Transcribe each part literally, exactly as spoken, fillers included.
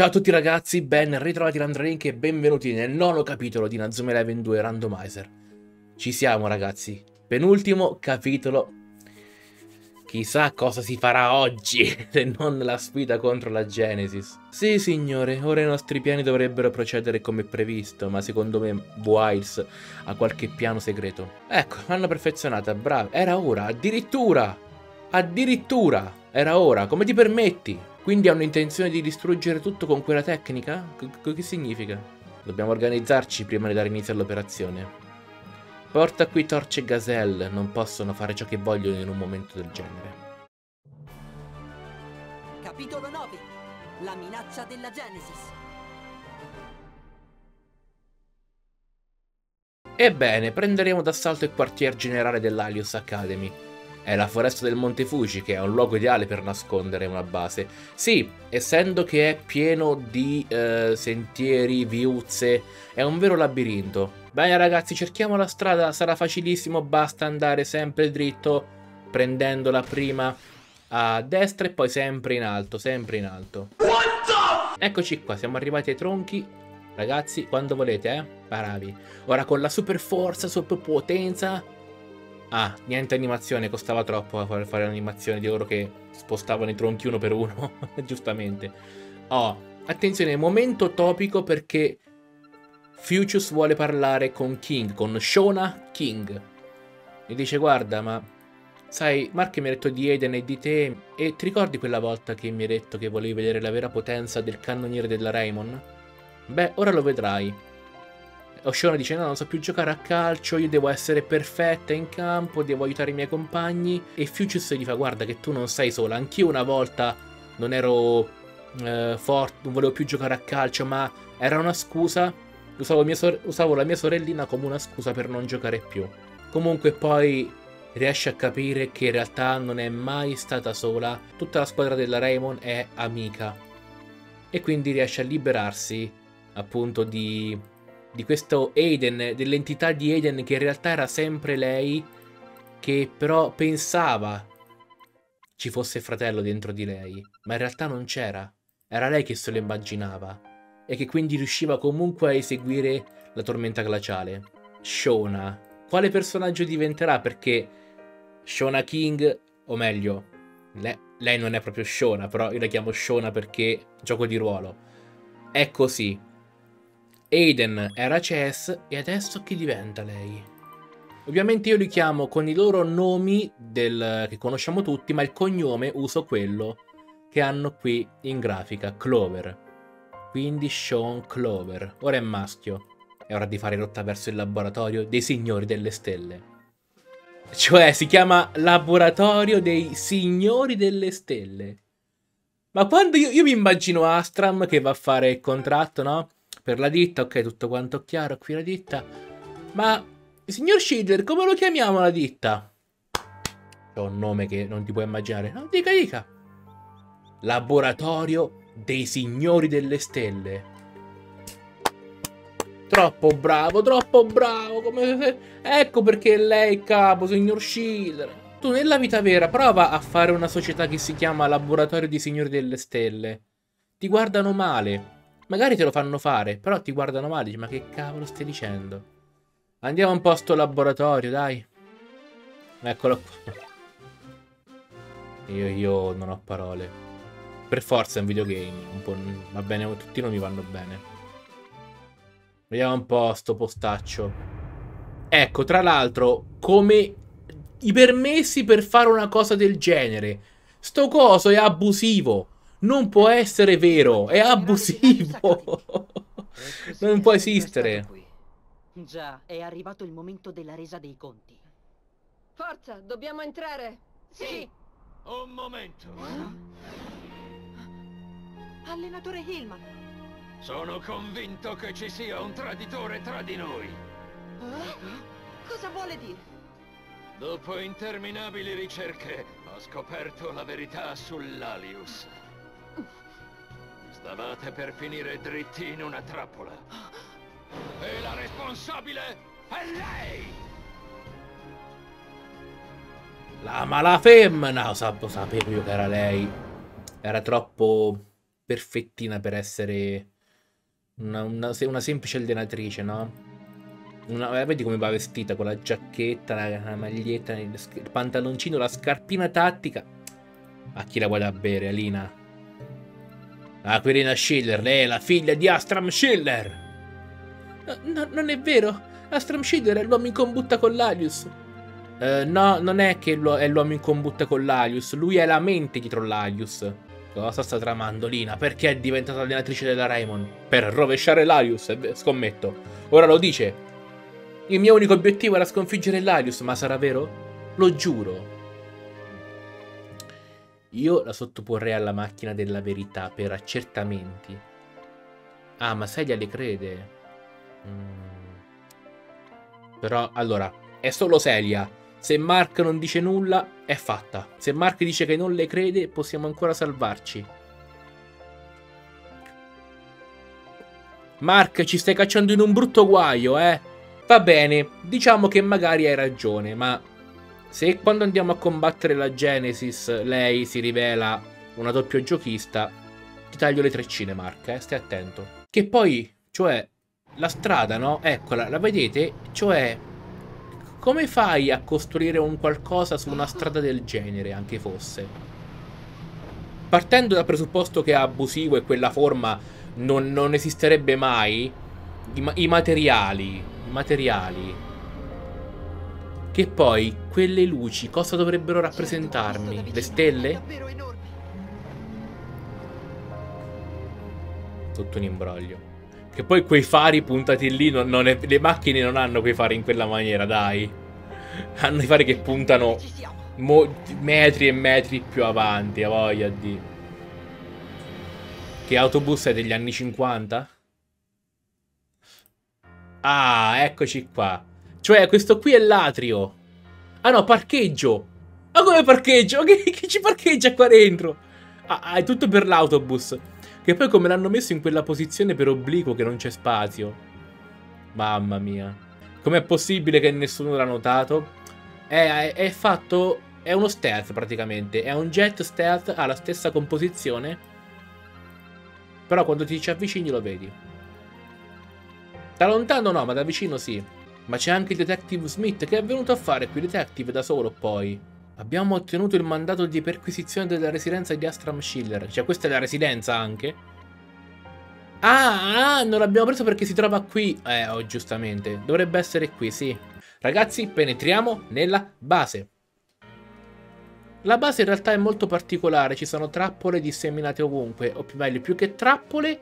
Ciao a tutti ragazzi, ben ritrovati da AndreLink e benvenuti nel nono capitolo di Inazuma Eleven due Randomizer. Ci siamo ragazzi, penultimo capitolo. Chissà cosa si farà oggi, se non la sfida contro la Genesis. Sì signore, ora i nostri piani dovrebbero procedere come previsto, ma secondo me Wiles ha qualche piano segreto. Ecco, l'hanno perfezionata, bravo. Era ora, addirittura, addirittura, era ora, come ti permetti? Quindi hanno intenzione di distruggere tutto con quella tecnica? C- che significa? Dobbiamo organizzarci prima di dare inizio all'operazione. Porta qui torce e Gazzelle, non possono fare ciò che vogliono in un momento del genere. Capitolo nove. La minaccia della Genesis. Ebbene, prenderemo d'assalto il quartier generale dell'Alios Academy. È la foresta del Monte Fuji, che è un luogo ideale per nascondere una base. Sì, essendo che è pieno di eh, sentieri, viuzze, è un vero labirinto. Bene ragazzi, cerchiamo la strada, sarà facilissimo, basta andare sempre dritto, prendendola prima a destra e poi sempre in alto, sempre in alto. What the... Eccoci qua, siamo arrivati ai tronchi. Ragazzi, quando volete, eh? Bravi. Ora con la super forza, super potenza... Ah, niente animazione, costava troppo fare l'animazione di loro che spostavano i tronchi uno per uno, giustamente. Oh, attenzione, momento topico perché Fucius vuole parlare con King, con Shona King. E dice, guarda, ma sai, Mark mi ha detto di Aiden e di te, e ti ricordi quella volta che mi hai detto che volevi vedere la vera potenza del cannoniere della Raimon? Beh, ora lo vedrai. Shona dice no, non so più giocare a calcio, io devo essere perfetta in campo, devo aiutare i miei compagni. E Fucius gli fa, guarda che tu non sei sola, anch'io una volta non ero eh, forte, non volevo più giocare a calcio, ma era una scusa, usavo, mia usavo la mia sorellina come una scusa per non giocare più. Comunque poi riesce a capire che in realtà non è mai stata sola, tutta la squadra della Raimon è amica, e quindi riesce a liberarsi appunto di... di questo Aiden, dell'entità di Aiden che in realtà era sempre lei, che però pensava ci fosse fratello dentro di lei, ma in realtà non c'era, era lei che se lo immaginava e che quindi riusciva comunque a eseguire la tormenta glaciale. Shona, quale personaggio diventerà? Perché Shona King, o meglio, lei, lei non è proprio Shona, però io la chiamo Shona perché gioco di ruolo. È così. Aiden era Chess e adesso chi diventa lei? Ovviamente io li chiamo con i loro nomi del, che conosciamo tutti, ma il cognome uso quello che hanno qui in grafica, Clover. Quindi Shawn Clover. Ora è maschio. È ora di fare rotta verso il Laboratorio dei Signori delle Stelle. Cioè si chiama Laboratorio dei Signori delle Stelle. Ma quando io, io mi immagino Astram che va a fare il contratto, no? Per la ditta, ok, tutto quanto chiaro, qui la ditta. Ma, signor Schiller, come lo chiamiamo la ditta? C'è un nome che non ti puoi immaginare. No, dica, dica. Laboratorio dei Signori delle Stelle. Troppo bravo, troppo bravo. Come... Ecco perché lei è capo, signor Schiller. Tu nella vita vera prova a fare una società che si chiama Laboratorio dei Signori delle Stelle. Ti guardano male. Magari te lo fanno fare, però ti guardano male, dici, ma che cavolo stai dicendo? Andiamo un po' a sto laboratorio, dai. Eccolo qua. Io, io non ho parole. Per forza è un videogame, un po', va bene, tutti non mi vanno bene. Vediamo un po' sto postaccio. Ecco, tra l'altro, come i permessi per fare una cosa del genere. Sto coso è abusivo. Non può essere vero, è abusivo. Non può esistere. Già, è arrivato il momento della resa dei conti. Forza, dobbiamo entrare. Sì. Un momento. Allenatore Hillman. Sono convinto che ci sia un traditore tra di noi. Cosa vuole dire? Dopo interminabili ricerche, ho scoperto la verità sull'Alius. Stavate per finire dritti in una trappola. E la responsabile è lei! La malafemmina, lo sapevo io che era lei. Era troppo perfettina per essere una, una, una semplice allenatrice, no? Una, vedi come va vestita, con la giacchetta, la, la maglietta, il, il pantaloncino, la scarpina tattica. A chi la vuole da bere, Alina? Aquilina Schiller, lei è la figlia di Astram Schiller. No, non è vero. Astram Schiller è l'uomo in combutta con l'Alius. Uh, no, non è che è l'uomo in combutta con l'Alius. Lui è la mente dietro l'Alius. Cosa sta tramando Lina? Perché è diventata allenatrice della Raimon? Per rovesciare l'Alius, scommetto. Ora lo dice. Il mio unico obiettivo era sconfiggere Larius, ma sarà vero? Lo giuro. Io la sottoporrei alla macchina della verità per accertamenti. Ah, ma Celia le crede. Mm. Però, allora, è solo Celia. Se Mark non dice nulla, è fatta. Se Mark dice che non le crede, possiamo ancora salvarci. Mark, ci stai cacciando in un brutto guaio, eh? Va bene, diciamo che magari hai ragione, ma se quando andiamo a combattere la Genesis lei si rivela una doppiogiochista, ti taglio le treccine, Mark, eh? Stai attento. Che poi, cioè, la strada, no? Eccola, la vedete? Cioè, come fai a costruire un qualcosa su una strada del genere, anche fosse? Partendo dal presupposto che è abusivo e quella forma non, non esisterebbe mai, i, ma i materiali... materiali che poi quelle luci cosa dovrebbero rappresentarmi? Le stelle? Tutto un imbroglio. Che poi quei fari puntati lì non, non è, le macchine non hanno quei fari in quella maniera, dai. Hanno i fari che puntano metri e metri più avanti, a voglia di. Che autobus è degli anni cinquanta? Ah, eccoci qua. Cioè, questo qui è l'atrio. Ah no, parcheggio. Ma come parcheggio? Che, che ci parcheggia qua dentro? Ah, ah, è tutto per l'autobus. Che poi come l'hanno messo in quella posizione per obbligo che non c'è spazio. Mamma mia. Com'è possibile che nessuno l'ha notato? È, è, è fatto... È uno stealth praticamente. È un jet stealth, ha la stessa composizione. Però quando ti ci avvicini lo vedi. Da lontano no, ma da vicino sì. Ma c'è anche il Detective Smith che è venuto a fare qui, detective da solo poi. Abbiamo ottenuto il mandato di perquisizione della residenza di Astram Schiller. Cioè questa è la residenza anche? Ah, ah, non l'abbiamo preso perché si trova qui. Eh, oh, giustamente. Dovrebbe essere qui, sì. Ragazzi, penetriamo nella base. La base in realtà è molto particolare. Ci sono trappole disseminate ovunque. O più meglio, più che trappole...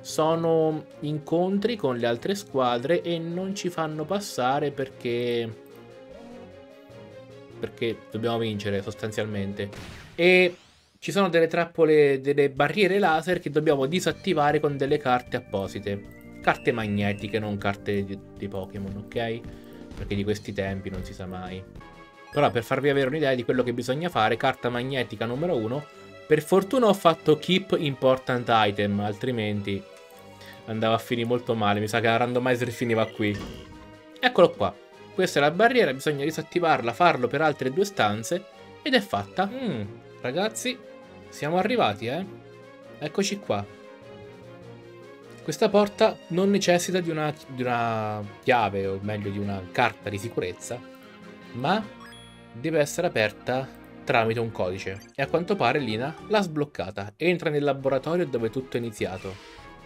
sono incontri con le altre squadre e non ci fanno passare perché perché dobbiamo vincere sostanzialmente. E ci sono delle trappole, delle barriere laser che dobbiamo disattivare con delle carte apposite, carte magnetiche, non carte di, di Pokémon, ok? Perché di questi tempi non si sa mai. Però per farvi avere un'idea di quello che bisogna fare, carta magnetica numero uno. Per fortuna ho fatto keep important item, altrimenti andava a finire molto male. Mi sa che la randomizer finiva qui. Eccolo qua. Questa è la barriera, bisogna disattivarla, farlo per altre due stanze ed è fatta. Mm, ragazzi, siamo arrivati, eh. Eccoci qua. Questa porta non necessita di una, di una chiave, o meglio di una carta di sicurezza, ma deve essere aperta tramite un codice. E a quanto pare Lina l'ha sbloccata. Entra nel laboratorio dove tutto è iniziato.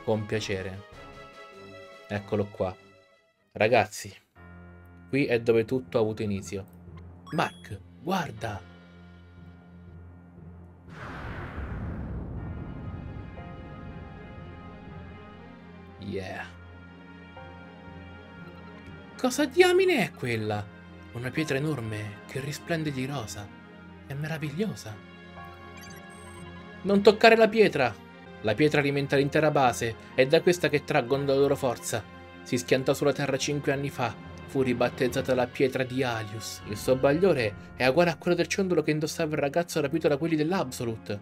Con piacere. Eccolo qua. Ragazzi, qui è dove tutto ha avuto inizio. Mark, guarda! Yeah. Cosa diamine è quella? Una pietra enorme che risplende di rosa. È meravigliosa. Non toccare la pietra. La pietra alimenta l'intera base. È da questa che traggono la loro forza. Si schiantò sulla terra cinque anni fa. Fu ribattezzata la pietra di Alius. Il suo bagliore è uguale a quello del ciondolo che indossava il ragazzo rapito da quelli dell'Absolute.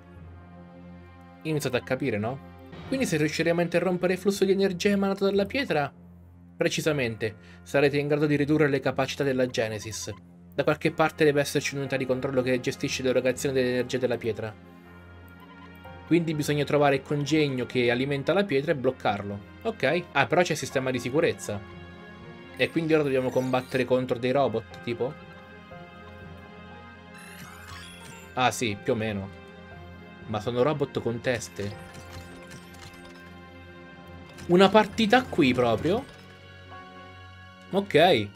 Iniziate a capire, no? Quindi se riusciremo a interrompere il flusso di energia emanato dalla pietra, precisamente, sarete in grado di ridurre le capacità della Genesis. Da qualche parte deve esserci un'unità di controllo che gestisce l'erogazione dell'energia della pietra. quindi bisogna trovare il congegno che alimenta la pietra e bloccarlo. Ok, ah però c'è il sistema di sicurezza. E quindi ora dobbiamo combattere contro dei robot, tipo? Ah sì, più o meno. Ma sono robot con teste. Una partita qui proprio. Ok,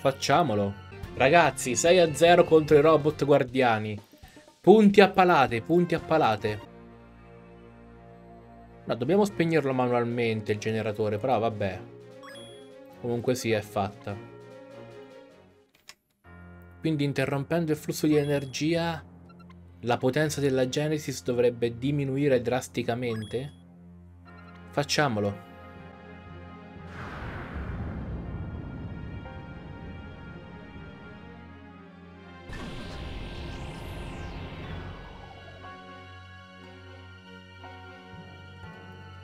facciamolo. Ragazzi, sei a zero contro i robot guardiani. Punti a palate, punti a palate. No, dobbiamo spegnerlo manualmente il generatore, però vabbè. Comunque sì, è fatta. Quindi interrompendo il flusso di energia, la potenza della Genesis dovrebbe diminuire drasticamente? Facciamolo.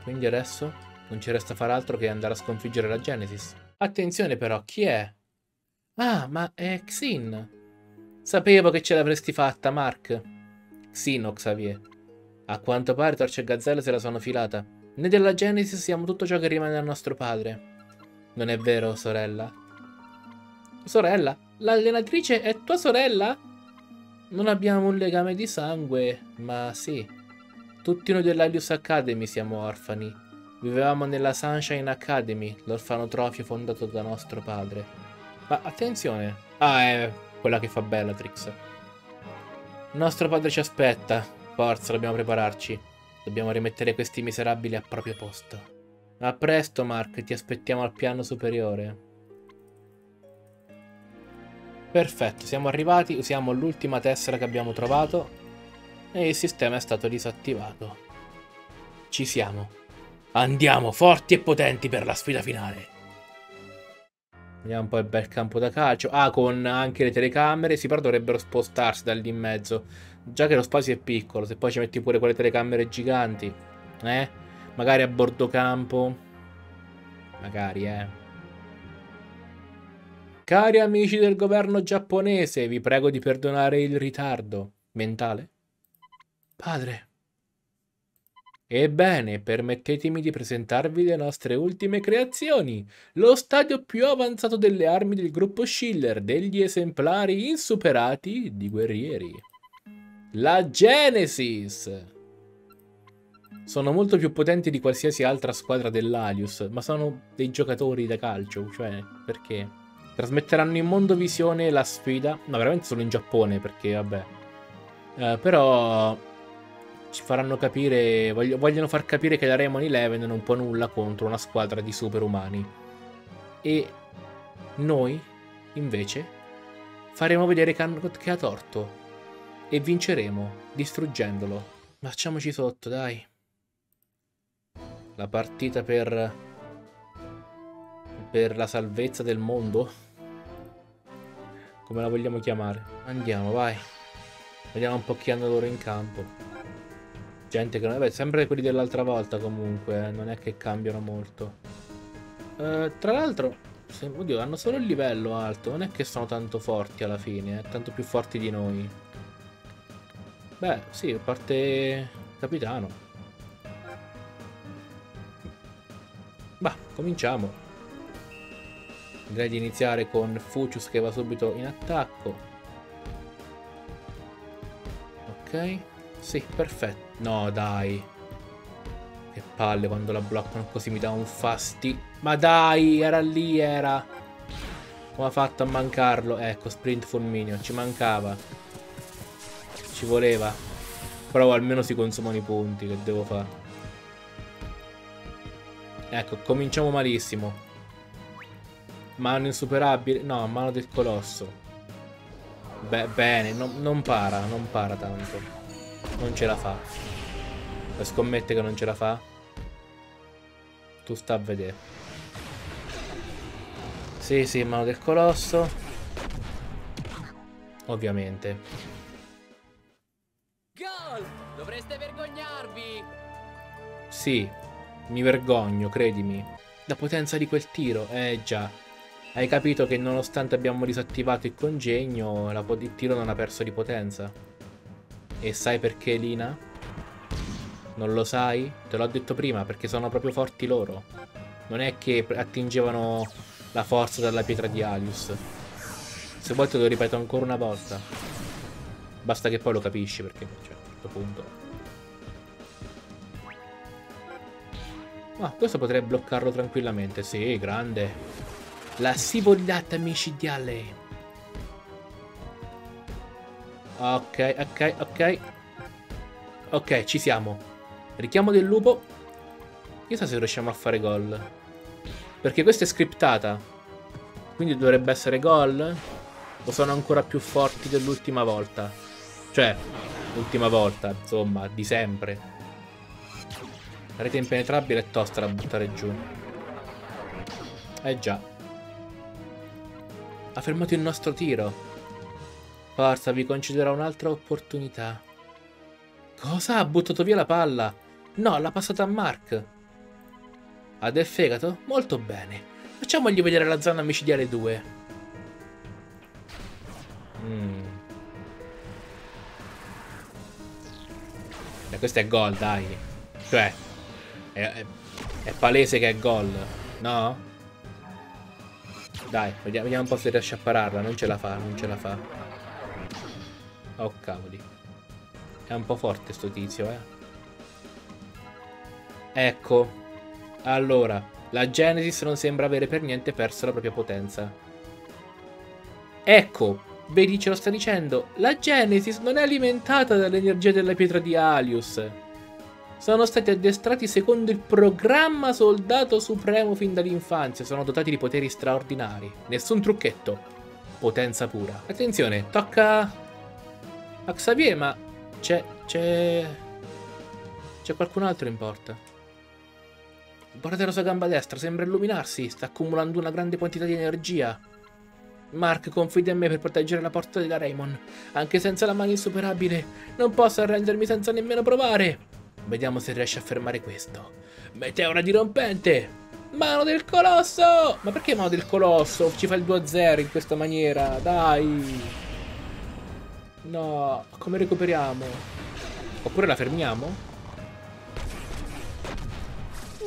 Quindi adesso non ci resta far altro che andare a sconfiggere la Genesis. Attenzione però, chi è? Ah, ma è Xin. Sapevo che ce l'avresti fatta, Mark. Xin o Xavier. A quanto pare Torce e Gazzelle se la sono filata. Noi della Genesis siamo tutto ciò che rimane al nostro padre. Non è vero, sorella? Sorella? L'allenatrice è tua sorella? Non abbiamo un legame di sangue, ma sì. Tutti noi dell'Alios Academy siamo orfani. Vivevamo nella Sunshine Academy, l'orfanotrofio fondato da nostro padre. Ma attenzione! Ah, è quella che fa Bellatrix. Nostro padre ci aspetta. Forza, dobbiamo prepararci. Dobbiamo rimettere questi miserabili al proprio posto. A presto, Mark, ti aspettiamo al piano superiore. Perfetto, siamo arrivati. Usiamo l'ultima tessera che abbiamo trovato. E il sistema è stato disattivato. Ci siamo. Andiamo forti e potenti per la sfida finale. Vediamo un po' il bel campo da calcio. Ah, con anche le telecamere. Sì, però dovrebbero spostarsi da lì in mezzo. Già che lo spazio è piccolo. Se poi ci metti pure quelle telecamere giganti. Eh? Magari a bordo campo. Magari, eh. Cari amici del governo giapponese, vi prego di perdonare il ritardo mentale. Padre. Ebbene, permettetemi di presentarvi le nostre ultime creazioni. Lo stadio più avanzato delle armi del gruppo Schiller, degli esemplari insuperati di guerrieri. La Genesis! Sono molto più potenti di qualsiasi altra squadra dell'Alius, ma sono dei giocatori da calcio, cioè, perché? Trasmetteranno in mondovisione la sfida, no, veramente solo in Giappone, perché, vabbè. Uh, però... Ci faranno capire, voglio, vogliono far capire che la Raimon Eleven non può nulla contro una squadra di superumani. E noi, invece, faremo vedere che ha torto. E vinceremo, distruggendolo. Marciamoci sotto, dai. La partita per... per la salvezza del mondo. Come la vogliamo chiamare? Andiamo, vai. Vediamo un po' chi hanno loro in campo. Gente che non è sempre quelli dell'altra volta comunque, eh, non è che cambiano molto. Eh, tra l'altro, oddio, hanno solo il livello alto, non è che sono tanto forti alla fine, eh, tanto più forti di noi. Beh, sì, a parte capitano. Bah, cominciamo. Direi di iniziare con Fucius che va subito in attacco. Ok. Sì, perfetto. No, dai. Che palle quando la bloccano così, mi dà un fasti. Ma dai, era lì, era. Come ha fatto a mancarlo? Ecco, sprint fulmineo, ci mancava. Ci voleva. Però almeno si consumano i punti, che devo fare? Ecco, cominciamo malissimo. Mano insuperabile. No, mano del colosso. Beh, bene, no, non para, non para tanto. Non ce la fa. Scommette che non ce la fa? Tu sta a vedere. Sì, sì, mano del colosso. Ovviamente. Gol! Dovreste vergognarvi! Sì, mi vergogno, credimi. La potenza di quel tiro, eh già. Hai capito che nonostante abbiamo disattivato il congegno, il tiro non ha perso di potenza. E sai perché, Lina? Non lo sai? Te l'ho detto prima, perché sono proprio forti loro. Non è che attingevano la forza dalla pietra di Alius. Se vuoi te lo ripeto ancora una volta. Basta che poi lo capisci, perché cioè, a un certo punto... Ma questo potrei bloccarlo tranquillamente. Sì, grande. La scivolata micidiale. Ok, ok, ok. Ok, ci siamo. Richiamo del lupo. Chissà se riusciamo a fare gol. Perché questa è scriptata. Quindi dovrebbe essere gol. O sono ancora più forti dell'ultima volta? Cioè, l'ultima volta, insomma, di sempre. La rete impenetrabile è tosta da buttare giù. Eh già. Ha fermato il nostro tiro. Forza, vi concederò un'altra opportunità. Cosa? Ha buttato via la palla? No, l'ha passata a Mark. Ha del fegato? Molto bene. Facciamogli vedere la zona micidiale due. Mm. E questo è gol, dai. Cioè, è, è, è palese che è gol, no? Dai, vediamo, vediamo un po' se riesce a pararla. Non ce la fa, non ce la fa. Oh, cavoli. È un po' forte sto tizio, eh. Ecco. Allora, la Genesis non sembra avere per niente perso la propria potenza. Ecco, vedi, ce lo sta dicendo. La Genesis non è alimentata dall'energia della pietra di Alius. Sono stati addestrati secondo il programma Soldato Supremo fin dall'infanzia. Sono dotati di poteri straordinari. Nessun trucchetto. Potenza pura. Attenzione, tocca a Xavier, ma... C'è... c'è... c'è qualcun altro in porta. Guardate la sua gamba destra, sembra illuminarsi. Sta accumulando una grande quantità di energia. Mark confida in me per proteggere la porta della Raimon. Anche senza la mano insuperabile non posso arrendermi senza nemmeno provare. Vediamo se riesce a fermare questo. Meteora dirompente! Mano del Colosso! Ma perché Mano del Colosso ci fa il due a zero in questa maniera? Dai! No, come recuperiamo? Oppure la fermiamo?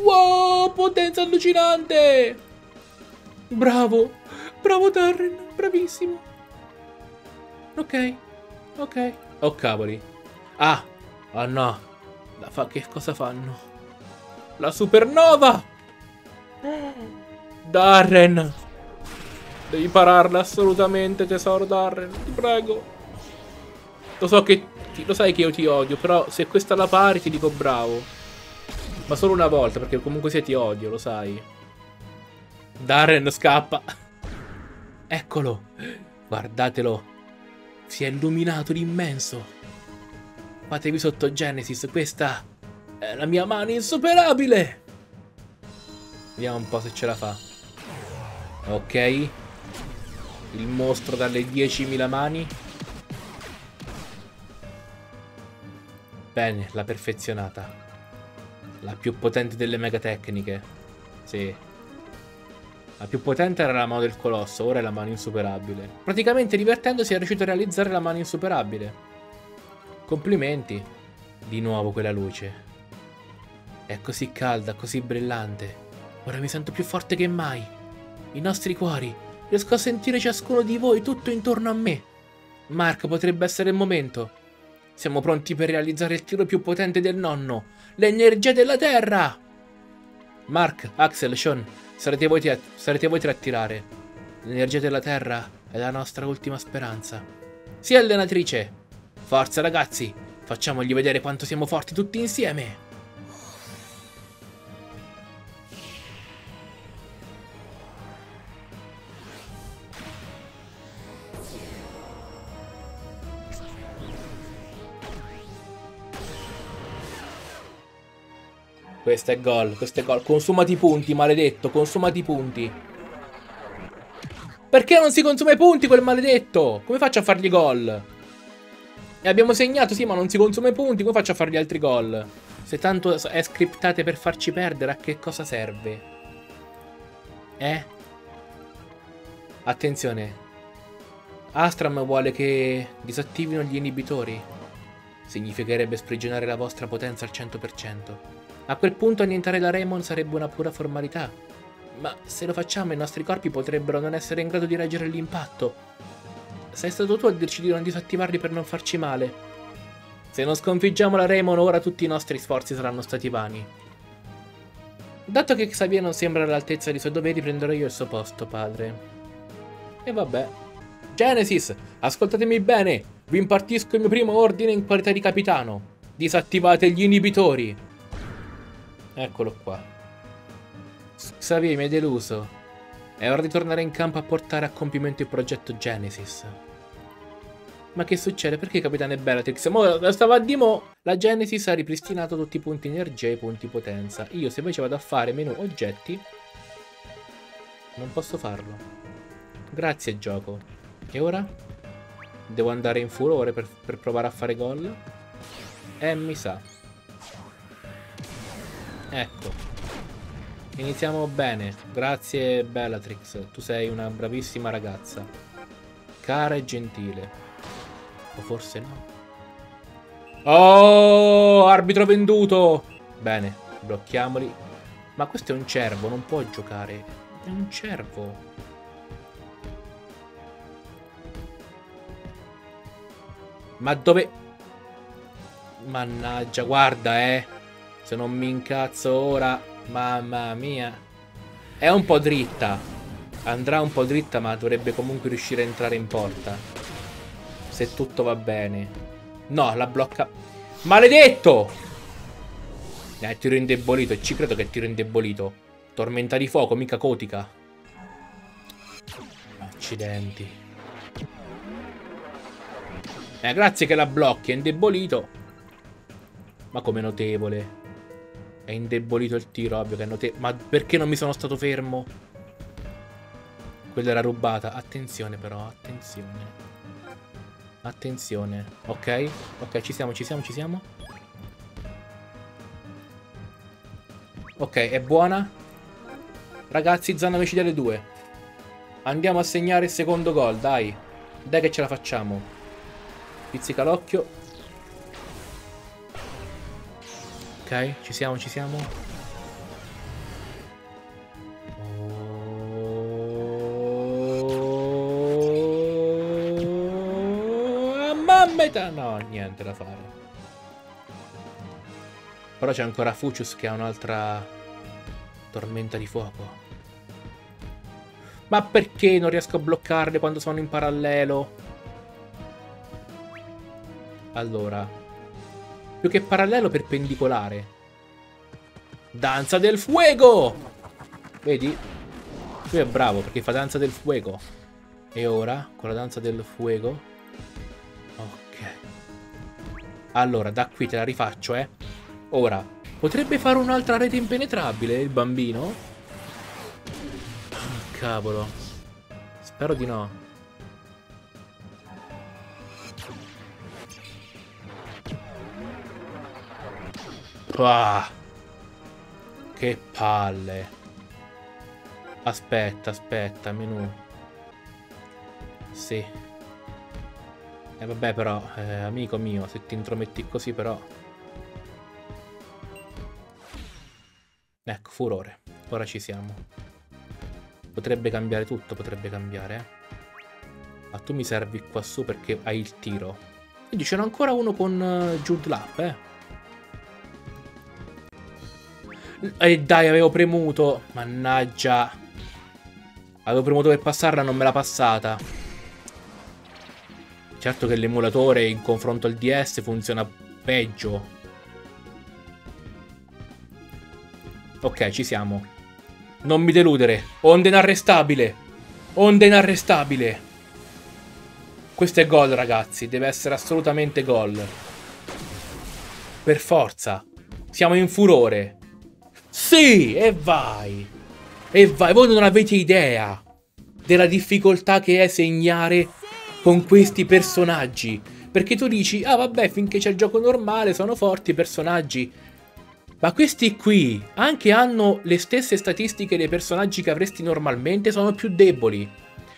Wow, potenza allucinante! Bravo! Bravo Darren, bravissimo! Ok, ok. Oh cavoli. Ah, oh no. La fa che cosa fanno? La supernova! Darren! Devi pararla assolutamente, tesoro Darren, ti prego. Lo so che ti, lo sai che io ti odio, però se questa la pari ti dico bravo. Ma solo una volta, perché comunque se ti odio, lo sai. Darren scappa. Eccolo. Guardatelo. Si è illuminato d'immenso. Fatevi sotto Genesis, questa è la mia mano insuperabile. Vediamo un po' se ce la fa. Ok. Il mostro dalle diecimila mani. Bene, l'ha perfezionata. La più potente delle mega tecniche. Sì. La più potente era la mano del colosso, ora è la mano insuperabile. Praticamente divertendosi è riuscito a realizzare la mano insuperabile. Complimenti. Di nuovo quella luce. È così calda, così brillante. Ora mi sento più forte che mai. I nostri cuori. Riesco a sentire ciascuno di voi tutto intorno a me. Mark, potrebbe essere il momento. Siamo pronti per realizzare il tiro più potente del nonno, l'energia della terra! Mark, Axel, Shawn, sarete voi, sarete voi tre a tirare. L'energia della terra è la nostra ultima speranza. Sì, allenatrice! Forza ragazzi, facciamogli vedere quanto siamo forti tutti insieme! Questo è gol, questo è gol. Consumati i punti, maledetto, consumati i punti. Perché non si consuma i punti quel maledetto? Come faccio a fargli gol? E abbiamo segnato, sì, ma non si consuma i punti, come faccio a fargli altri gol? Se tanto è scriptate per farci perdere, a che cosa serve? Eh? Attenzione. Astram vuole che disattivino gli inibitori. Significherebbe sprigionare la vostra potenza al cento per cento. A quel punto annientare la Raimon sarebbe una pura formalità. Ma se lo facciamo i nostri corpi potrebbero non essere in grado di reggere l'impatto. Sei stato tu a dirci di non disattivarli per non farci male. Se non sconfiggiamo la Raimon ora tutti i nostri sforzi saranno stati vani. Dato che Xavier non sembra all'altezza dei suoi doveri, prenderò io il suo posto, padre. E vabbè. Genesis, ascoltatemi bene. Vi impartisco il mio primo ordine in qualità di capitano. Disattivate gli inibitori. Eccolo qua. Xavier mi ha deluso. È ora di tornare in campo a portare a compimento il progetto Genesis. Ma che succede? Perché Capitano e Bellatrix? Mo stava a dimo. La Genesis ha ripristinato tutti i punti energia e i punti potenza. Io se invece vado a fare menu oggetti non posso farlo. Grazie gioco. E ora? Devo andare in furore per, per provare a fare gol? Eh, mi sa. Ecco. Iniziamo bene. Grazie Bellatrix, tu sei una bravissima ragazza. Cara e gentile. O forse no. Oh, arbitro venduto. Bene, blocchiamoli. Ma questo è un cervo, non può giocare. È un cervo. Ma dove? Mannaggia, guarda eh. Se non mi incazzo ora. Mamma mia. È un po' dritta. Andrà un po' dritta ma dovrebbe comunque riuscire a entrare in porta. Se tutto va bene. No, la blocca. Maledetto. Eh, tiro indebolito. Ci credo che tiro indebolito. Tormenta di fuoco, mica cotica. Accidenti. Eh, grazie che la blocchi. È indebolito. Ma come notevole. È indebolito il tiro, ovvio che è notevole. Ma perché non mi sono stato fermo? Quella era rubata. Attenzione però, attenzione. Attenzione. Ok, ok, ci siamo, ci siamo, ci siamo. Ok, è buona. Ragazzi, zona micidiale due. Andiamo a segnare il secondo gol, dai. Dai che ce la facciamo. Pizzica l'occhio. Ok, ci siamo, ci siamo. Oh, mamma mia! No, niente da fare. Però c'è ancora Fucius che ha un'altra tormenta di fuoco. Ma perché non riesco a bloccarle quando sono in parallelo? Allora... più che parallelo perpendicolare. Danza del Fuego! Vedi? Lui è bravo perché fa Danza del Fuego. E ora, con la Danza del Fuego... ok. Allora, da qui te la rifaccio, eh. Ora, potrebbe fare un'altra rete impenetrabile il bambino? Oh, cavolo. Spero di no. Ah, che palle. Aspetta, aspetta, menu. Sì. E eh, vabbè però, eh, amico mio, se ti intrometti così però. Ecco, furore. Ora ci siamo. Potrebbe cambiare tutto, potrebbe cambiare eh? Ma tu mi servi qua su perché hai il tiro. Quindi c'era ancora uno con Jude Lap, eh. E dai, avevo premuto. Mannaggia. Avevo premuto per passarla, non me l'ha passata. Certo che l'emulatore in confronto al D S funziona peggio. Ok, ci siamo. Non mi deludere. Onda inarrestabile. Onda inarrestabile. Questo è gol, ragazzi. Deve essere assolutamente gol. Per forza. Siamo in furore. Sì, e vai. E vai, voi non avete idea della difficoltà che è segnare con questi personaggi. Perché tu dici, ah vabbè, finché c'è il gioco normale sono forti i personaggi. Ma questi qui, anche hanno le stesse statistiche dei personaggi che avresti normalmente, sono più deboli.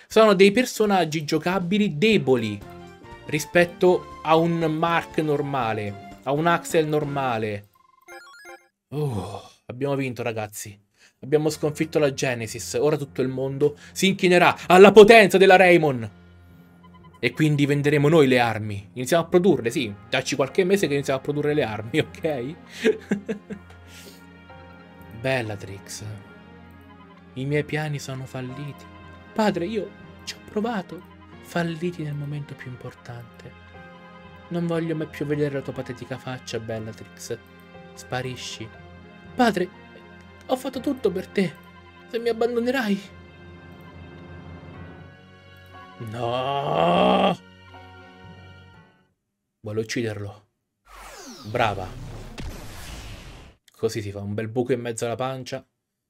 Sono dei personaggi giocabili deboli rispetto a un Mark normale, a un Axel normale. Oh, abbiamo vinto, ragazzi. Abbiamo sconfitto la Genesis. Ora tutto il mondo si inchinerà alla potenza della Raimon. E quindi venderemo noi le armi. Iniziamo a produrle, sì. Dacci qualche mese che iniziamo a produrre le armi, ok? Bellatrix. I miei piani sono falliti. Padre, io ci ho provato. Falliti nel momento più importante. Non voglio mai più vedere la tua patetica faccia, Bellatrix. Sparisci. Padre, ho fatto tutto per te. Se mi abbandonerai... No! Vuole ucciderlo. Brava. Così si fa un bel buco in mezzo alla pancia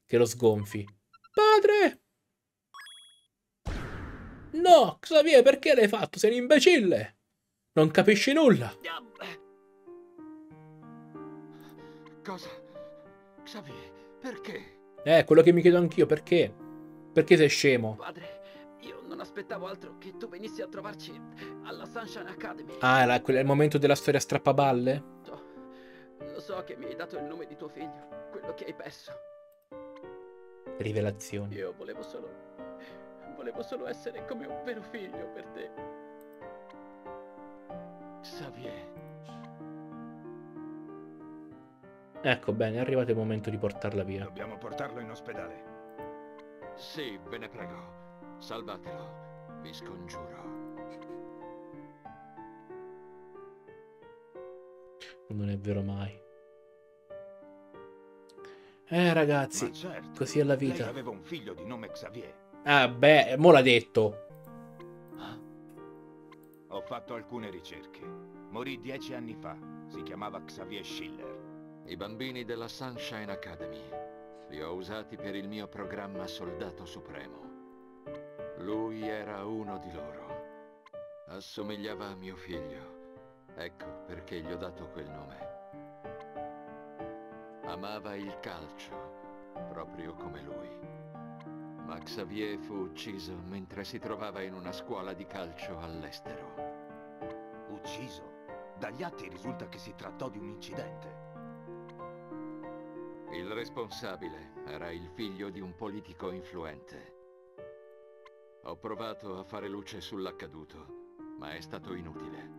che lo sgonfi. Padre! No, Xavier, perché l'hai fatto? Sei un imbecille! Non capisci nulla. Cosa? Xavier, perché? Eh, quello che mi chiedo anch'io, perché? Perché sei scemo? Padre, io non aspettavo altro che tu venissi a trovarci alla Sunshine Academy. Ah, era quel, il momento della storia strappaballe? No, lo so che mi hai dato il nome di tuo figlio, quello che hai perso. Rivelazioni. Io volevo solo, volevo solo essere come un vero figlio per te. Xavier. Ecco, bene, è arrivato il momento di portarla via. Dobbiamo portarlo in ospedale. Sì, ve ne prego. Salvatelo, vi scongiuro. Non è vero mai. Eh ragazzi, certo, così è la vita. Lei aveva un figlio di nome Xavier. Ah beh, mo l'ha detto. Ho fatto alcune ricerche. Morì dieci anni fa. Si chiamava Xavier Schiller. I bambini della Sunshine Academy li ho usati per il mio programma Soldato Supremo. Lui era uno di loro. Assomigliava a mio figlio. Ecco perché gli ho dato quel nome. Amava il calcio, proprio come lui. Ma Xavier fu ucciso mentre si trovava in una scuola di calcio all'estero. Ucciso? Dagli atti risulta che si trattò di un incidente. Il responsabile era il figlio di un politico influente. Ho provato a fare luce sull'accaduto, ma è stato inutile.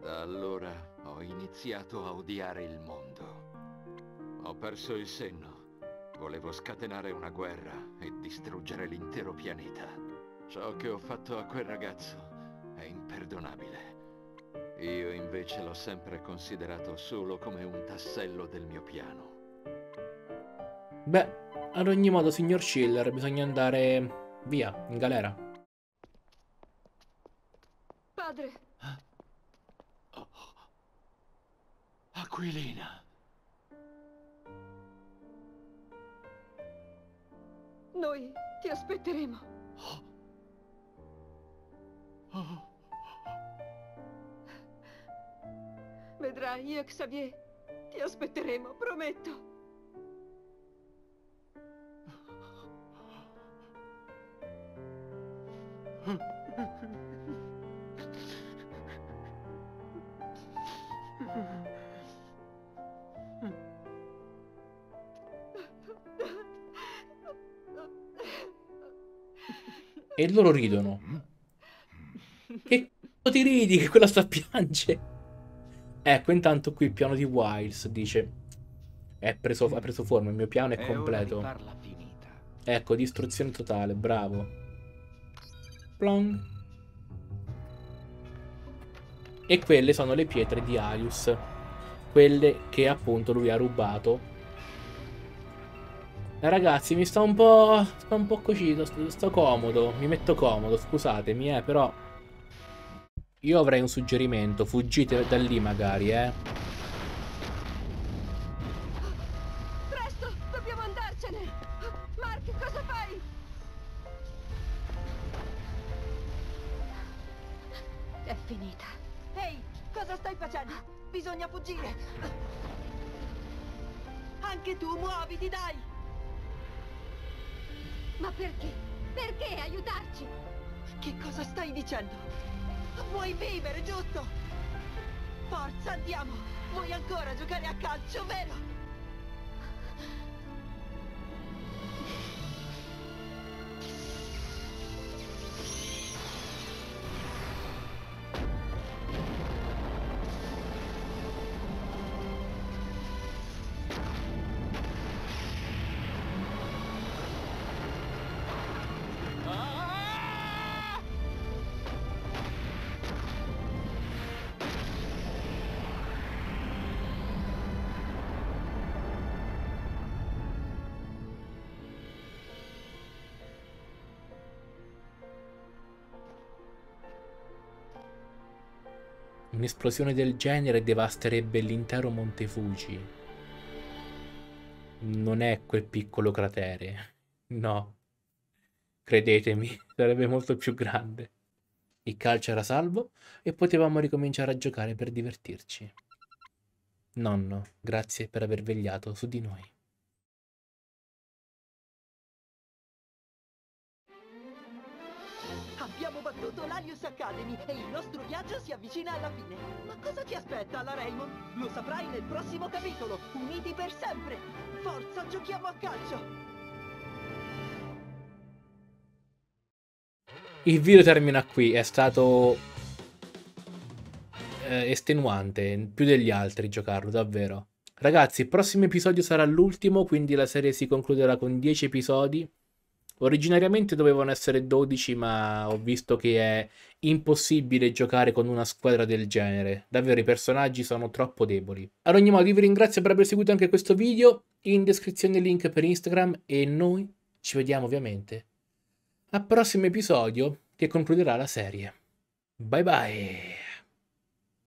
Da allora ho iniziato a odiare il mondo. Ho perso il senno. Volevo scatenare una guerra e distruggere l'intero pianeta. Ciò che ho fatto a quel ragazzo è imperdonabile. Io invece l'ho sempre considerato solo come un tassello del mio piano. Beh, ad ogni modo, signor Schiller, bisogna andare... via, in galera. Padre. Eh? Oh. Aquilina. Noi ti aspetteremo. Oh. Oh. Vedrai, io e Xavier ti aspetteremo, prometto. E loro ridono. Che c***o ti ridi? Che quella sta piange. Ecco, intanto qui il piano di Wiles dice: è preso, ha preso forma, il mio piano è completo. Ecco, distruzione totale, bravo. Plong. E quelle sono le pietre di Alius, quelle che appunto lui ha rubato. Ragazzi, mi sta un po', sto un po' così, sto, sto comodo, mi metto comodo, scusatemi, eh, però io avrei un suggerimento, fuggite da lì magari, eh. Presto, dobbiamo andarcene. Mark, cosa fai? È finita. Ehi, hey, cosa stai facendo? Bisogna fuggire. Anche tu muoviti, dai. Ma perché? Perché aiutarci? Che cosa stai dicendo? Vuoi vivere, giusto? Forza, andiamo! Vuoi ancora giocare a calcio, vero? Un'esplosione del genere devasterebbe l'intero Monte Fuji. Non è quel piccolo cratere. No. Credetemi, sarebbe molto più grande. Il calcio era salvo e potevamo ricominciare a giocare per divertirci. Nonno, grazie per aver vegliato su di noi. Alios Academy e il nostro viaggio si avvicina alla fine. Ma cosa ti aspetta alla Raimon? Lo saprai nel prossimo capitolo. Uniti per sempre. Forza, giochiamo a calcio. Il video termina qui. È stato eh, estenuante, più degli altri giocarlo, davvero. Ragazzi, il prossimo episodio sarà l'ultimo, quindi la serie si concluderà con dieci episodi. Originariamente dovevano essere dodici, ma ho visto che è impossibile giocare con una squadra del genere. Davvero, i personaggi sono troppo deboli. Ad ogni modo, io vi ringrazio per aver seguito anche questo video. In descrizione il link per Instagram e noi ci vediamo ovviamente al prossimo episodio che concluderà la serie. Bye bye!